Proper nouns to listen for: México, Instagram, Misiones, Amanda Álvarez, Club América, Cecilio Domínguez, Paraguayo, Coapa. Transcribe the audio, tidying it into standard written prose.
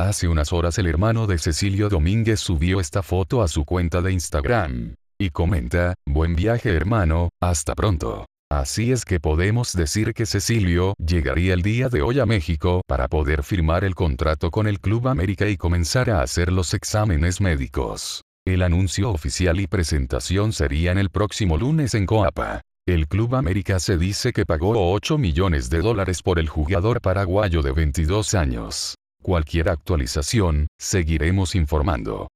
Hace unas horas el hermano de Cecilio Domínguez subió esta foto a su cuenta de Instagram. Y comenta, buen viaje hermano, hasta pronto. Así es que podemos decir que Cecilio llegaría el día de hoy a México para poder firmar el contrato con el Club América y comenzar a hacer los exámenes médicos. El anuncio oficial y presentación serían el próximo lunes en Coapa. El Club América se dice que pagó $8 millones por el jugador paraguayo de 22 años. Cualquier actualización, seguiremos informando.